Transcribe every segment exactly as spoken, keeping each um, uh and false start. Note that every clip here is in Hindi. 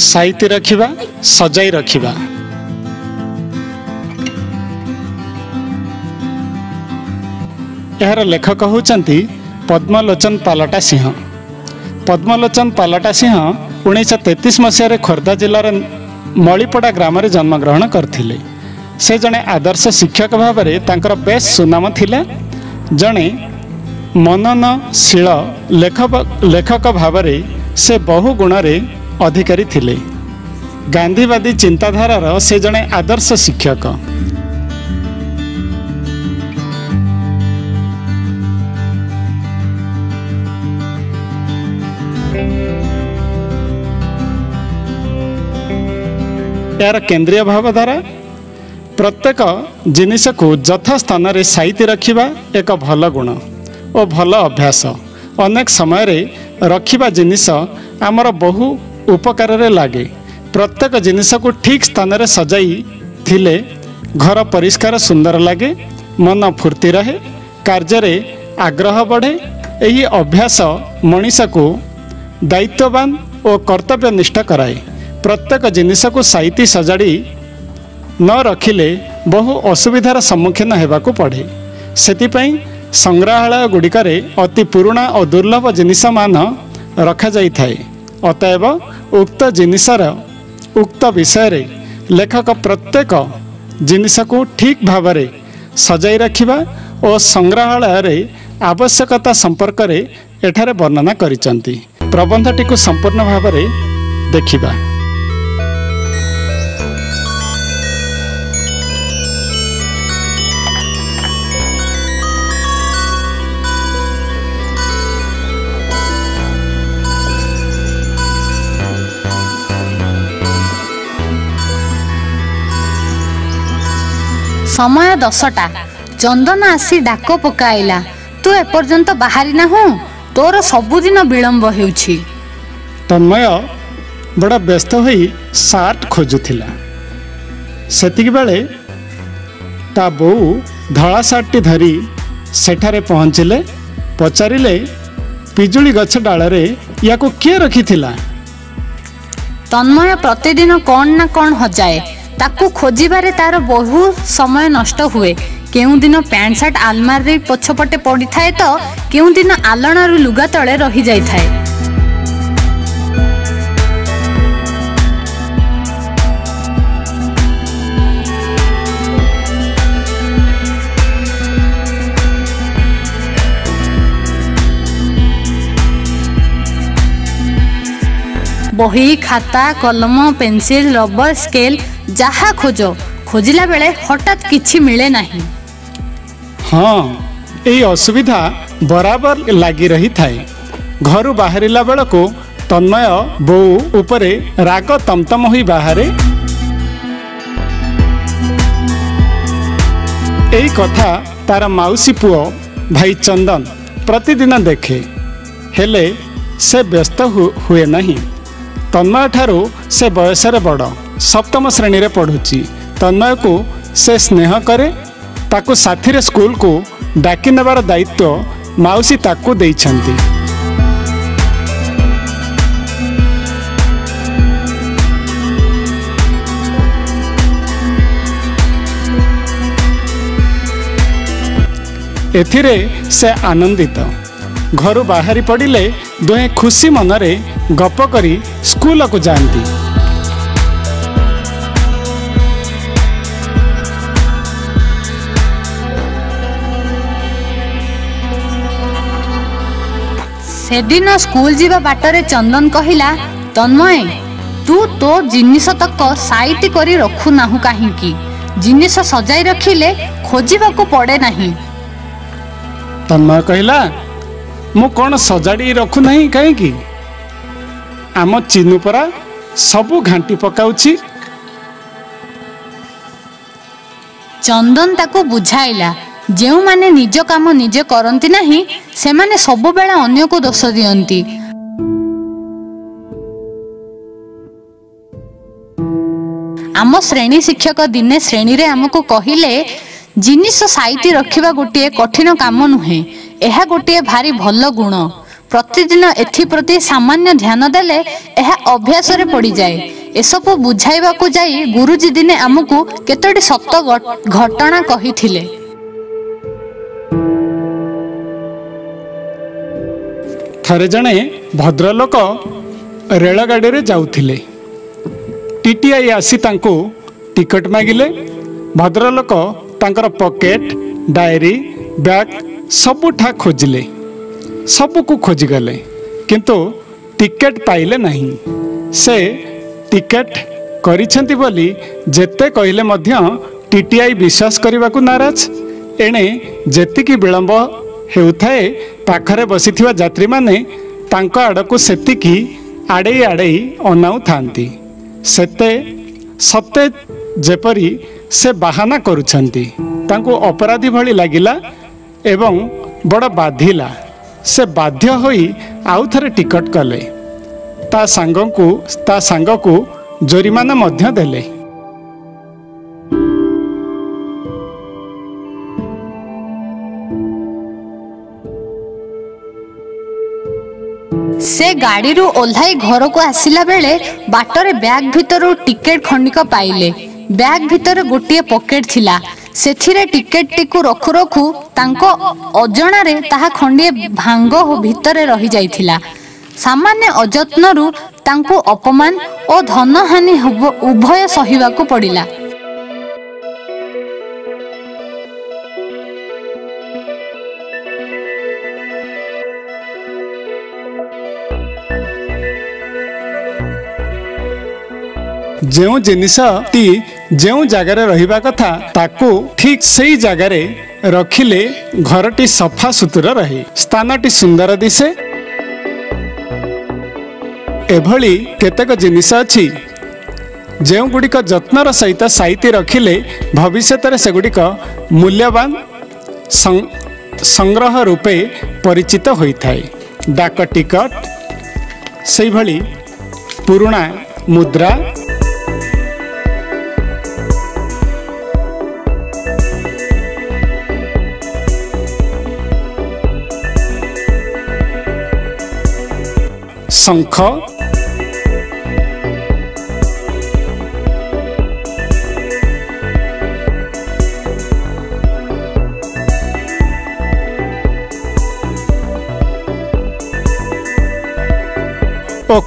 साइती रखिबा सजाई रखिबा। यार लेखक होचंती पद्मलोचन पालटा सिंह। पद्मलोचन पालटा सिंह उन्नीस तेतीस मसीह खोर्धा जिलार मलिपड़ा ग्राम जन्मग्रहण करथिले। से जने आदर्श शिक्षक भावरे तांकर बेस सुनाम थिला। जने मननशील लेखक लेखक भावरे से बहु गुणरे अधिकारी थिले। गांधीवादी चिंताधारार से जने आदर्श शिक्षक। यार केंद्रीय भावधारा प्रत्येक जिनिष को यथा स्थान रे साइती रखिबा एक भल गुण और भल अभ्यास। अनेक समय रे रखिबा जिनिष आमर बहु उपकार रे लागे। प्रत्येक जिनिष को ठीक स्थान रे सजाई थिले घर परिष्कार सुंदर लगे, मन फुर्ती रहे, कार्य रे आग्रह बढ़े। यही अभ्यास मनीष को दायित्ववान और कर्तव्यनिष्ठ कराए। प्रत्येक जिनिष को साइती सजाड़ी न रखिले बहु असुविधार सम्मुखीन होगाकू पड़े। सेतिपई संग्रहालय गुड़िकरे अति पुराणा और दुर्लभ जिनिष मान रखा जाए। अतएव उक्त जिनिषर उक्त विषय रे लेखक प्रत्येक जिनिष को ठीक भावरे सजाई रखिबा और संग्रहालय रे आवश्यकता संपर्क रे एठारे वर्णना करिसंती। प्रबंधटी को संपूर्ण भावरे देखिबा। समय दसटा चंदन आसी डाक पकाइला, तू एपर्यंत बाहरी ना हूँ, तोर सबुदिन विलम्ब हेउछि। तन्मय बड़ा व्यस्त होई सार्ट खोजुथिला। सेतिक बेले ता बो धला सार्टी धरी सेठारे पहुँचिले। पचारिले पिजुली गछ डालरे याको के रखिथिला। तन्मय प्रतिदिन कौन ना कौन हजाए, ताकू खोजिबारे तार बहु समय नष्ट हुए। केउं दिन पैंट शर्ट आलमार रे पछपटे पड़ी थाए तो केउं दिन आलना रु लुगा तले रही जाई थाए। बही, खाता, कलम, पेंसिल, रबर, स्केल जहा खोज खोजला बेले हठात किछि मिले नहीं। हाँ, ये असुविधा बराबर लगी रही थाए। घरु बाहरिला बेल को तन्मय बो उपरे राग तमतम हुई बाहरे। यही कथा तार माउसी पुओ भाई चंदन प्रतिदिन देखे, हेले से व्यस्त हुए नहीं। तन्मय ठारू से बयसरे बड़, सप्तम श्रेणी रे पढ़ुची। तन्मय को से स्नेह करे, ताकू साथी रे स्कूल को डाकी नेबार दायित्व माउसी ताकू देइछंती। एथिरे से आनंदित। घरु बाहरी पड़िले दुहे खुशी मनरे गप करी स्कूल को जाती। सेदिन स्कूल जीवा बाटरे चंदन कहिला, तन्मय तू तो जिनिष तक साइती करी रखु नाहु काहिंकी? जिनिष सजाई रखिले खोजिबाकू पड़े नहीं। तन्मय कहिला, मु कौन सजाड़ी रखु नहीं कहीं? आम चिनु परा सबू घांटी पकाउछि। चंदन ताको बुझाइला, जेउ माने निज काम निजे करंती नहीं से माने सबु बेला अन्य को दोष दियंती। आम श्रेणी शिक्षक दिने श्रेणी रे हमको कहिले, जिनिष साइती रखिबा गोटे कठिन काम नुहे, एहा गोटे भारी भल गुण। प्रतिदिन एथप्रति सामान्य ध्यान देले यह अभ्यास रे पड़ जाए। एसबू बुझाइबा को जाई गुरुजी दिने आमको केतोटी सत्य घटना कही थिले। थरे जणे भद्रलोक रेलगाड़ी रे जाउथिले। टीटीआई आसी तांको टिकट मागिले। भद्रलोक तांकर पॉकेट डायरी बैग सबुठा खोजिले, सबको खोजिगले किंतु टिकेट पाइले नहीं। से टिकेट करिसेंती बोली जेते कहले मध्य टीटीआई विश्वास करने को नाराज। एणे जेतिकी विलंब हेउथाए पाखरे बसिथिवा यात्री माने तांको आड़को सेतिकी आड़े आड़े अनाउ थांती। सेते सते जेपरी से बाहाना करुछंती तांको अपराधी भली लागिला एवं बड़ा बाधिला। से बाध्य होई आउ थरे टिकट कले। ता सांगों को ता सांगों को जोरिमाना मध्य देले। से गाड़ी रू ओल्हाई घर को आसिला बेले बाटरे बैग भितर टिकेट खंडिक पाइले। बैग भितर गोटे पॉकेट थिला। सेथिरे टिकेट टिकु रखु रखु तांको अजणा रे ताहा खंडिए भांग हो भितरे रही जाइथिला। सामान्य अजत्न रु तांको अपमान ओ धनहानि उभय सहिवाकु पड़िला। जो जिनिष जो जगार रहिबा कथा ताकू ठीक सही जगार रखिले घरटी सफा सुतरा रहे, स्थानटी सुंदर दिशे। एभली केतक जिनिष अछि जो गुड़िक जत्नर सहित साइती रखिले भविष्य सेगुड़िक मूल्यवान संग्रह रूपे परिचित होइथाय। डाक टिकट से भली पुराणा मुद्रा शंख और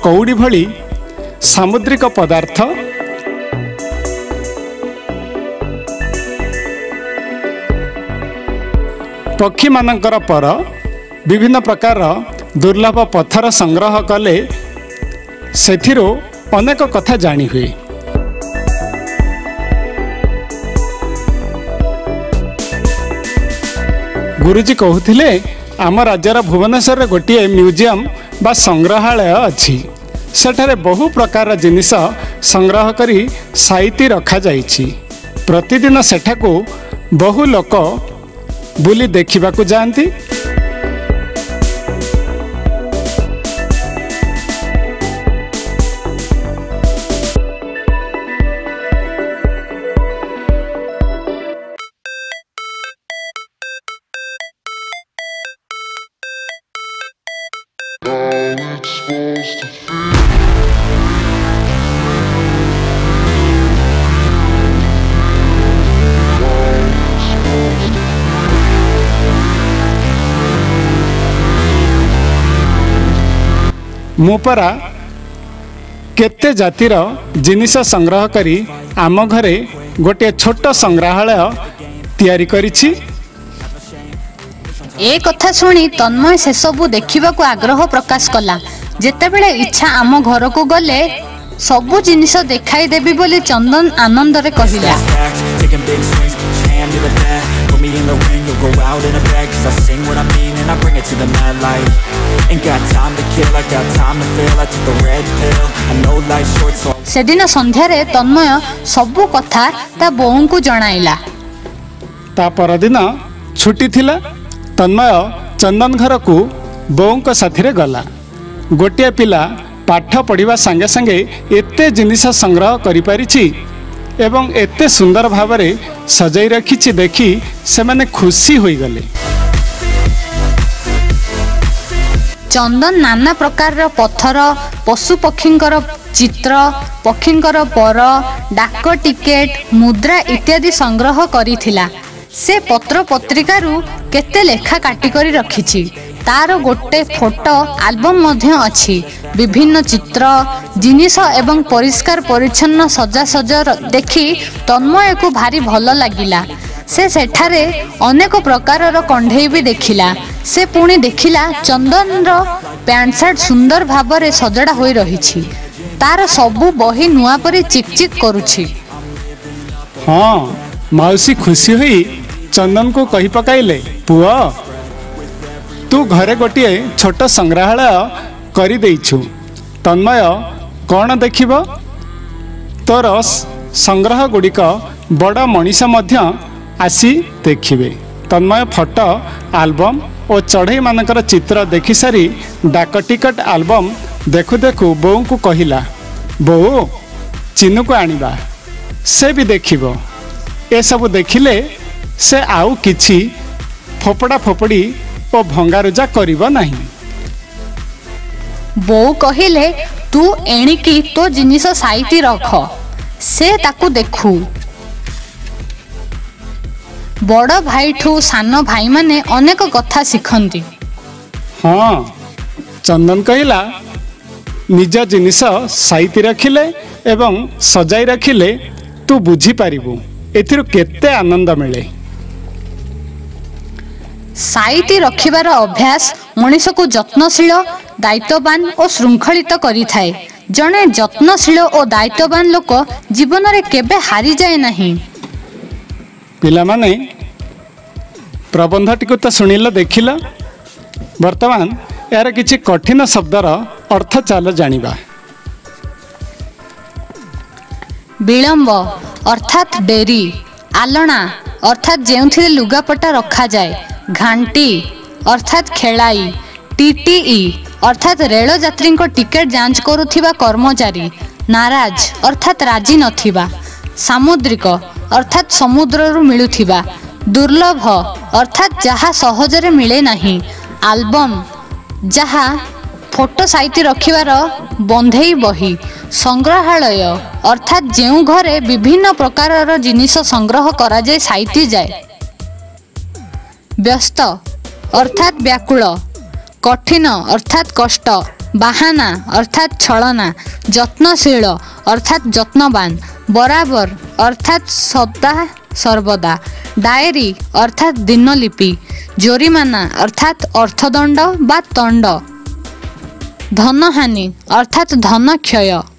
कौड़ी भली सामुद्रिक पदार्थ पक्षी मानकर पर विभिन्न प्रकार दुर्लभ पत्थर संग्रह कले सेथिरो अनेक कथा जानी हुए। गुरुजी कहते आम राज्यर भुवनेश्वर गोटे म्यूजियम बा संग्रहालय अच्छी। सेठारे बहु प्रकार जिनिष संग्रह करी साइती रखा जाइछि। प्रतिदिन सेठाको बहु लोक बुली देखिबाकु जान्ति। मु परा केते जातिर जिनिष संग्रह करी आम घरे गोटे छोट संग्रहालय तैयारी करिछि। ए कथा सुनी तन्मय से सबु देखिबा को आग्रह प्रकाश कला। जेतेबेले इच्छा आम घर को गले सबु जिनिष देखाई देबी बोली चंदन आनंद रे कहिला। सेदिन संध्यारे तन्मय सबु कथा ता बोऊ को जणाइला। ता परदिन छुट्टी थिला। तन्मय चंदन घर को बोऊ को साथीरे गला। गोटिया पिला पाठ पढ़िवा संगे संगे एते जिनिष संग्रह करि परिछि एवं एते सुंदर भावरे सजाई रखिछि देखि से माने खुशी होई गले। चंदन नाना प्रकार पथर पशु पक्षी चित्र पक्षी पर डाक टिकेट मुद्रा इत्यादि संग्रह करिथिला। से पत्र पत्रिकारु केते लेखा काटिकरी रखिछि। तार गोटे फोटो आलबम मध्य अछि। विभिन्न चित्र जिनिस एवं परिष्कार परिच्छन्न सजा सजा देखि तन्मय को भारी भल लागिला। से सेठारे अनेक प्रकारर कंढे भी देखिला। से पुणी देखिला चंदनर पैंट शर्ट सुंदर भावरे सजड़ा होई रहिछि। तार सबु बही नुआ परी चिकचिक करुछि। हां मौसी खुशी हुई चंदन को कही पकाइले, पुआ तू घरे गोटे छोट संग्रहालय करी देइछु। तन्मय कौन देखिब तोर संग्रह गुड़िक बड़ा मनीष मध्य आसी देखिबे। तन्मय फोटो आलबम और चढ़ई मानकर चित्र देखि सारी डाक टिकट आलबम देखु देखु बोऊ को कहिला, बोऊ चिन्नु को आनिबा, से भी देखिबो। ए सब देखिले से आउ किछि फोपड़ा फोपड़ी और भंगारुजा करिबो नाही। बोऊ कहिले तू एणिकी तो जिनिस साइती रख, से ताकू देखू। बड़ भाई ठू सान भाई माने अनेक कथा सिखंती। हाँ चंदन कहिला निज जिनिस साइती रखिले एवं सजाई रखिले तू बुझी पारिबु एथिरु केते आनंद मिले। साइती रखिबार अभ्यास मनुष्य को जत्नशील दायित्ववान और श्रृंखलित करिथाए। जने जत्नशील और दायित्ववान लोक जीवन रे केबे हारी जाए नहीं। पिला माने प्रबंधटी को तो सुनिला देखिला, वर्तमान यार किछि कठिन शब्दर अर्थ चाल जानिबा। विलंब अर्थात डेरी, आलना अर्थात जेउथिरे लुगापटा रखा जाए, घांटी अर्थात खेलाई, टीटीई अर्थात रेल यात्री को टिकेट जांच करुथिबा कर्मचारी, नाराज अर्थात राजी नथिबा, सामुद्रिक अर्थात समुद्ररु मिलुथिबा, दुर्लभ अर्थात जहा सहजरे मिले नहीं, आलबम जहा फोटो साइती रखिबार बंधेई बही, संग्रहालय अर्थात जेउ घरे विभिन्न प्रकारर जिनिस संग्रह करा जाय साइती जाए, व्यस्त अर्थात व्याकुल, कठिन अर्थात कष्ट, बाहाना अर्थात छलना, जत्नशील अर्थात जत्नवान, बराबर अर्थात सदा सर्वदा, डायरी अर्थात दिनलिपि, जोरिमाना अर्थात अर्थदंड बा दंड, धनहानि अर्थात धन क्षय।